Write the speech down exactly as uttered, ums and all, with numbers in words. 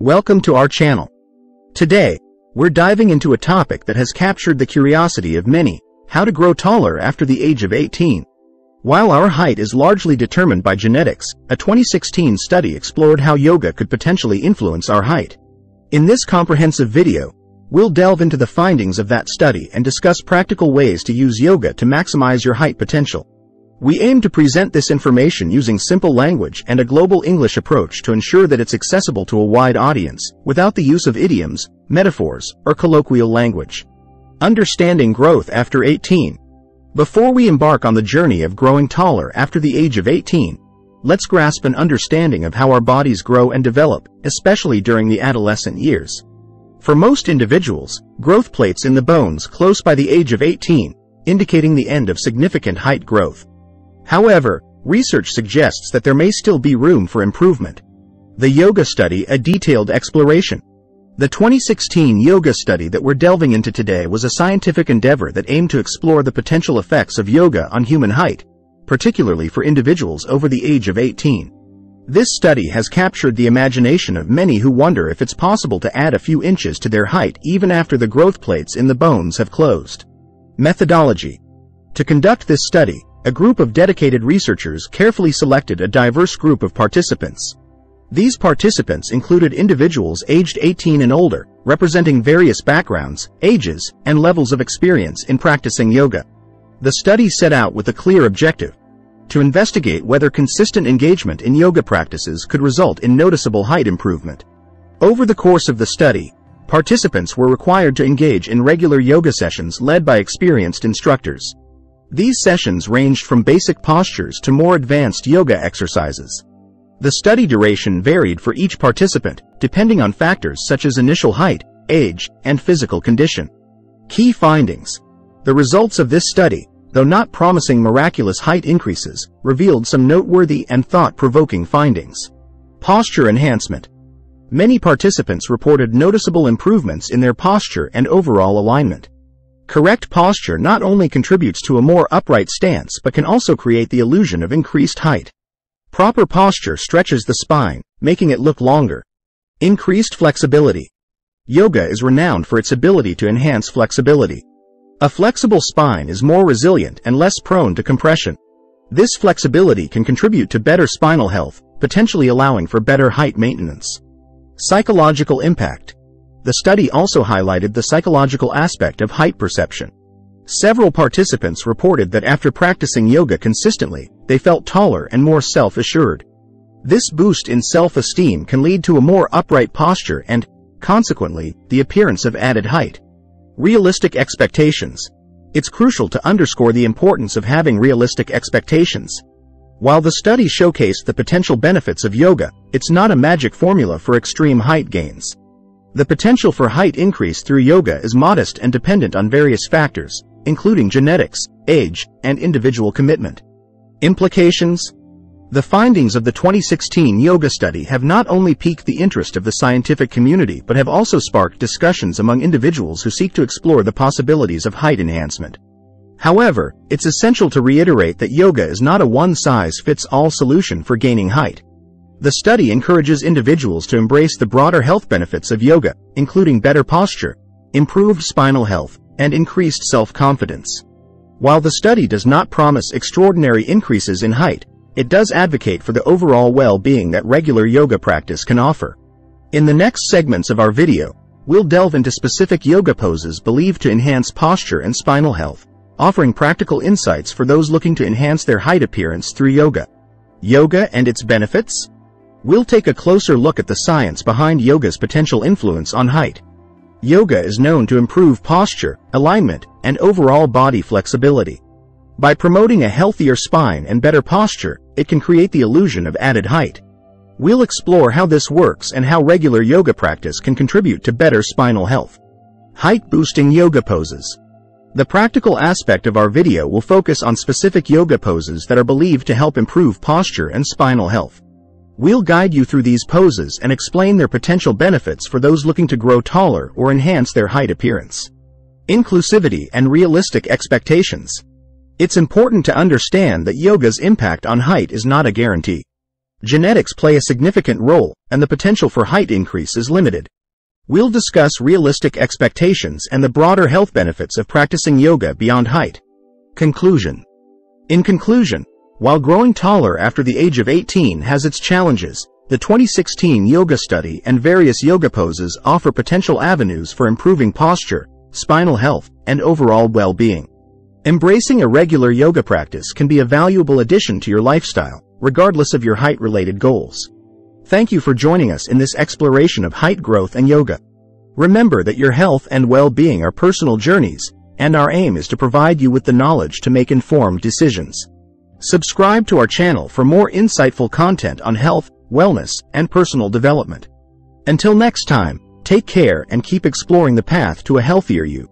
Welcome to our channel. Today, we're diving into a topic that has captured the curiosity of many, how to grow taller after the age of eighteen. While our height is largely determined by genetics, a twenty sixteen study explored how yoga could potentially influence our height. In this comprehensive video, we'll delve into the findings of that study and discuss practical ways to use yoga to maximize your height potential. We aim to present this information using simple language and a global English approach to ensure that it's accessible to a wide audience, without the use of idioms, metaphors, or colloquial language. Understanding growth after eighteen. Before we embark on the journey of growing taller after the age of eighteen, let's grasp an understanding of how our bodies grow and develop, especially during the adolescent years. For most individuals, growth plates in the bones close by the age of eighteen, indicating the end of significant height growth. However, research suggests that there may still be room for improvement. The yoga study, a detailed exploration. The twenty sixteen yoga study that we're delving into today was a scientific endeavor that aimed to explore the potential effects of yoga on human height, particularly for individuals over the age of eighteen. This study has captured the imagination of many who wonder if it's possible to add a few inches to their height even after the growth plates in the bones have closed. Methodology. To conduct this study, a group of dedicated researchers carefully selected a diverse group of participants. These participants included individuals aged eighteen and older, representing various backgrounds, ages, and levels of experience in practicing yoga. The study set out with a clear objective: to investigate whether consistent engagement in yoga practices could result in noticeable height improvement. Over the course of the study, participants were required to engage in regular yoga sessions led by experienced instructors. These sessions ranged from basic postures to more advanced yoga exercises. The study duration varied for each participant, depending on factors such as initial height, age, and physical condition. Key findings. The results of this study, though not promising miraculous height increases, revealed some noteworthy and thought-provoking findings. Posture enhancement. Many participants reported noticeable improvements in their posture and overall alignment. Correct posture not only contributes to a more upright stance but can also create the illusion of increased height. Proper posture stretches the spine, making it look longer. Increased flexibility. Yoga is renowned for its ability to enhance flexibility. A flexible spine is more resilient and less prone to compression. This flexibility can contribute to better spinal health, potentially allowing for better height maintenance. Psychological impact. The study also highlighted the psychological aspect of height perception. Several participants reported that after practicing yoga consistently, they felt taller and more self-assured. This boost in self-esteem can lead to a more upright posture and, consequently, the appearance of added height. Realistic expectations. It's crucial to underscore the importance of having realistic expectations. While the study showcased the potential benefits of yoga, it's not a magic formula for extreme height gains. The potential for height increase through yoga is modest and dependent on various factors, including genetics, age, and individual commitment. Implications. The findings of the twenty sixteen yoga study have not only piqued the interest of the scientific community but have also sparked discussions among individuals who seek to explore the possibilities of height enhancement. However, it's essential to reiterate that yoga is not a one-size-fits-all solution for gaining height. The study encourages individuals to embrace the broader health benefits of yoga, including better posture, improved spinal health, and increased self-confidence. While the study does not promise extraordinary increases in height, it does advocate for the overall well-being that regular yoga practice can offer. In the next segments of our video, we'll delve into specific yoga poses believed to enhance posture and spinal health, offering practical insights for those looking to enhance their height appearance through yoga. Yoga and its benefits? We'll take a closer look at the science behind yoga's potential influence on height. Yoga is known to improve posture, alignment, and overall body flexibility. By promoting a healthier spine and better posture, it can create the illusion of added height. We'll explore how this works and how regular yoga practice can contribute to better spinal health. Height-boosting yoga poses. The practical aspect of our video will focus on specific yoga poses that are believed to help improve posture and spinal health. We'll guide you through these poses and explain their potential benefits for those looking to grow taller or enhance their height appearance. Inclusivity and realistic expectations. It's important to understand that yoga's impact on height is not a guarantee. Genetics play a significant role, and the potential for height increase is limited. We'll discuss realistic expectations and the broader health benefits of practicing yoga beyond height. Conclusion. In conclusion, while growing taller after the age of eighteen has its challenges, the twenty sixteen yoga study and various yoga poses offer potential avenues for improving posture, spinal health, and overall well-being. Embracing a regular yoga practice can be a valuable addition to your lifestyle, regardless of your height-related goals. Thank you for joining us in this exploration of height growth and yoga. Remember that your health and well-being are personal journeys, and our aim is to provide you with the knowledge to make informed decisions. Subscribe to our channel for more insightful content on health, wellness, and personal development. Until next time, take care and keep exploring the path to a healthier you.